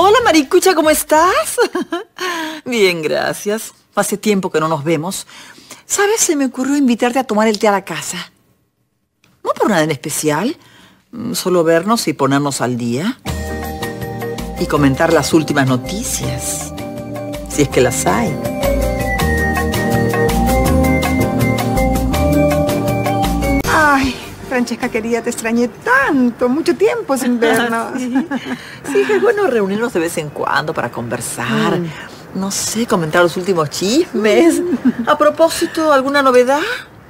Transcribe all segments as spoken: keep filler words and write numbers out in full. Hola, Maricucha, ¿cómo estás? Bien, gracias. Hace tiempo que no nos vemos. ¿Sabes? Se me ocurrió invitarte a tomar el té a la casa. No por nada en especial. Solo vernos y ponernos al día. Y comentar las últimas noticias. Si es que las hay. Ay, Francesca querida, te extrañé tanto. Mucho tiempo sin vernos. Sí, sí, es bueno reunirnos de vez en cuando para conversar. Mm. No sé, comentar los últimos chismes. Mm. A propósito, ¿alguna novedad?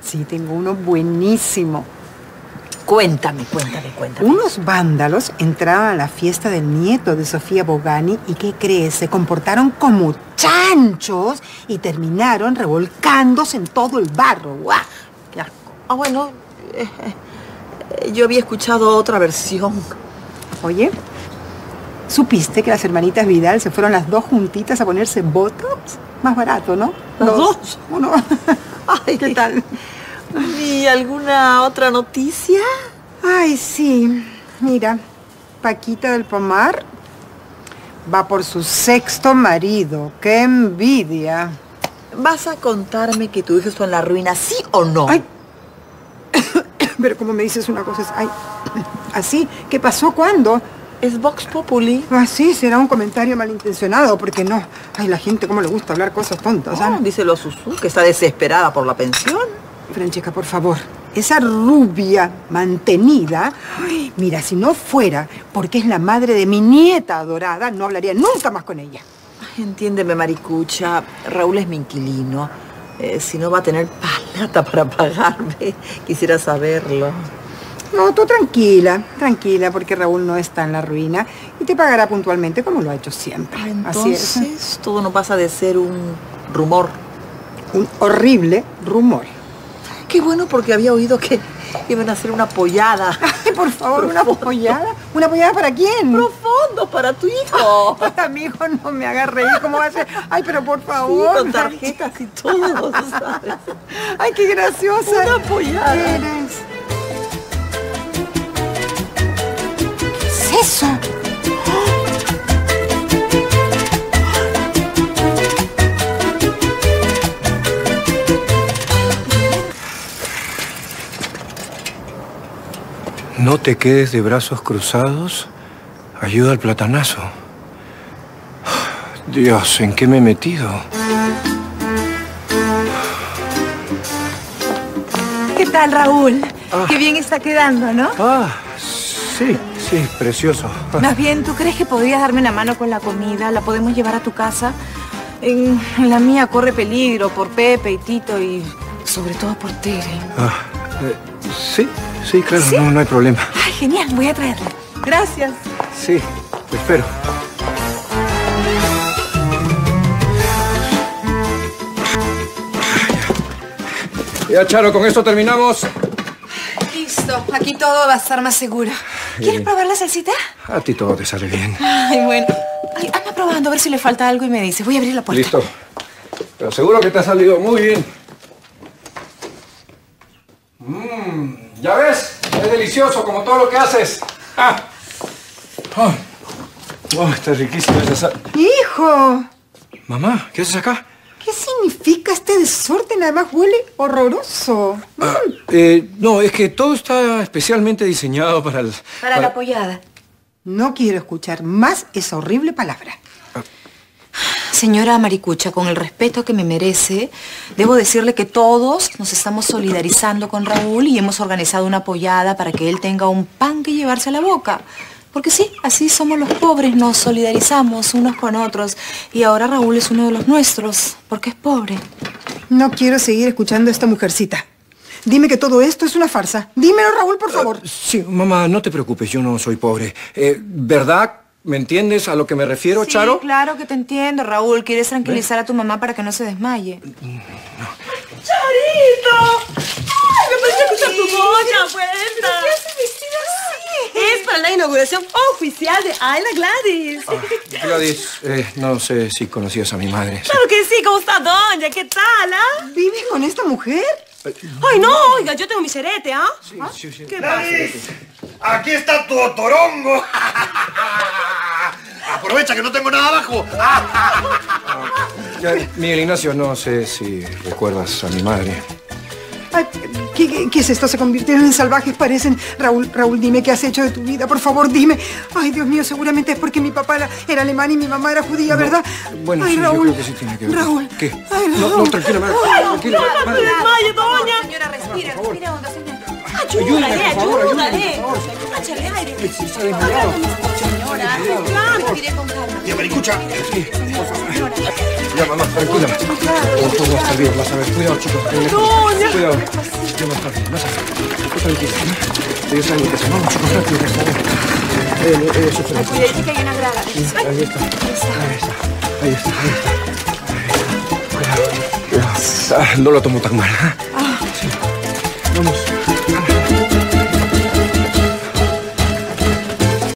Sí, tengo uno buenísimo. Cuéntame, cuéntame, cuéntame. Unos vándalos entraron a la fiesta del nieto de Sofía Bogani y, ¿qué crees? Se comportaron como chanchos y terminaron revolcándose en todo el barro. ¡Guau! ¡Qué asco! Ah, bueno, eh, eh, yo había escuchado otra versión. Oye, ¿supiste que las hermanitas Vidal se fueron las dos juntitas a ponerse botox? Más barato, ¿no? ¿Los dos? dos? Uno. Ay, ¿qué tal? ¿Y alguna otra noticia? Ay, sí. Mira, Paquita del Pomar va por su sexto marido. ¡Qué envidia! ¿Vas a contarme que tu hijo está en la ruina, sí o no? Ay. Pero como me dices una cosa es... Ay, así. ¿Qué pasó? ¿Cuándo? Es Vox Populi. Ah, sí, será un comentario malintencionado, porque no. Ay, la gente cómo le gusta hablar cosas tontas. Oh, díselo a Susu, que está desesperada por la pensión. Francesca, por favor, esa rubia mantenida, ay, mira, si no fuera porque es la madre de mi nieta adorada, no hablaría nunca más con ella. Ay, entiéndeme, Maricucha, Raúl es mi inquilino. Eh, si no va a tener plata para pagarme, quisiera saberlo. No, tú tranquila, tranquila, porque Raúl no está en la ruina y te pagará puntualmente como lo ha hecho siempre. Ah, entonces, así es. Todo no pasa de ser un rumor. Un horrible rumor. Qué bueno, porque había oído que iban a hacer una pollada. Ay, por favor, ¿una pollada? ¿Una pollada para quién? Profundo, para tu hijo. Ay, para mi hijo, no me hagas reír. ¿Cómo va a ser? Ay, pero por favor. Sí, con tarjetas y todo, ¿sabes? Ay, qué graciosa. Una pollada. ¿Qué eres? ¿Qué es eso? No te quedes de brazos cruzados, ayuda al platanazo. Dios, ¿en qué me he metido? ¿Qué tal, Raúl? Ah. Qué bien está quedando, ¿no? Ah, sí, sí, precioso. Más bien, ¿tú crees que podrías darme una mano con la comida? ¿La podemos llevar a tu casa? En la mía corre peligro por Pepe y Tito y sobre todo por Tere. Ah, eh, sí. Sí, claro, ¿sí? No, no hay problema. Ay, genial, voy a traerla. Gracias. Sí, te espero. Ya, Charo, con esto terminamos. Listo, aquí todo va a estar más seguro. ¿Quieres eh, probar la salsita? A ti todo te sale bien. Ay, bueno. Ay, anda probando, a ver si le falta algo y me dices. Voy a abrir la puerta. Listo. Pero seguro que te ha salido muy bien. Mmm... ¿Ya ves? Es delicioso, como todo lo que haces. Ah. Oh. Oh, está riquísimo esa sal. ¡Hijo! Mamá, ¿qué haces acá? ¿Qué significa este desorden? Además huele horroroso. Ah, mm. eh, no, es que todo está especialmente diseñado para el... Para, para la pollada. No quiero escuchar más esa horrible palabra. Ah. Señora Maricucha, con el respeto que me merece, debo decirle que todos nos estamos solidarizando con Raúl y hemos organizado una pollada para que él tenga un pan que llevarse a la boca. Porque sí, así somos los pobres, nos solidarizamos unos con otros. Y ahora Raúl es uno de los nuestros, porque es pobre. No quiero seguir escuchando a esta mujercita. Dime que todo esto es una farsa. Dímelo, Raúl, por favor. Uh, sí, mamá, no te preocupes, yo no soy pobre. Eh, ¿Verdad? ¿Me entiendes a lo que me refiero, sí, Charo? Sí, claro que te entiendo, Raúl. Quieres tranquilizar ¿Eh? a tu mamá para que no se desmaye. No. ¡Charito! ¡Ay, me parece escuchar tu voz! ¡Vuelta! ¿Qué haces vestida así? Es para la inauguración oficial de Ayla Gladys. Ah, Gladys, eh, no sé si conocías a mi madre. Sí. Claro que sí. ¿Cómo está, doña? ¿Qué tal, ah? ¿Vives con esta mujer? ¡Ay, no! Oiga, yo tengo mi cerete, ¿ah? Sí, ¿Ah? sí, sí. ¿Qué Gladys? Aquí está tu otorongo. aprovecha que no tengo nada abajo. Miguel Ignacio, no sé si recuerdas a mi madre. Ay, ¿qué, qué, ¿Qué es esto? Se convirtieron en salvajes, parecen. Raúl, Raúl, dime qué has hecho de tu vida, por favor, dime. Ay, Dios mío, seguramente es porque mi papá era alemán y mi mamá era judía, no. ¿Verdad? Bueno, ay, sí, Raúl, yo creo que sí tiene que ver. Raúl. ¿Qué? Ay, Raúl. No, no, tranquila, madre. Tranquila, madre. Ay, doña. Señora, respira, respira, onda, señora. Ayúdale, ayúdale. Échale aire. Señora, claro. Respire con calma. Ya, Maricucha. Ya, mamá, tranquila. Todo va a estar bien, vas a ver. Cuidado, chicos. Doña. Cuidado. Ya va a estar bien, vas a ver. Tranquila, ¿eh? Ellos saben lo que se llama. Chicos, tranquila, por favor. Ellos sufren. Cuidado, chica, hay una grada. Ahí está. Ahí está. Ahí está. Ahí está. Cuidado. No lo tomo tan mal, ¿eh? Vamos.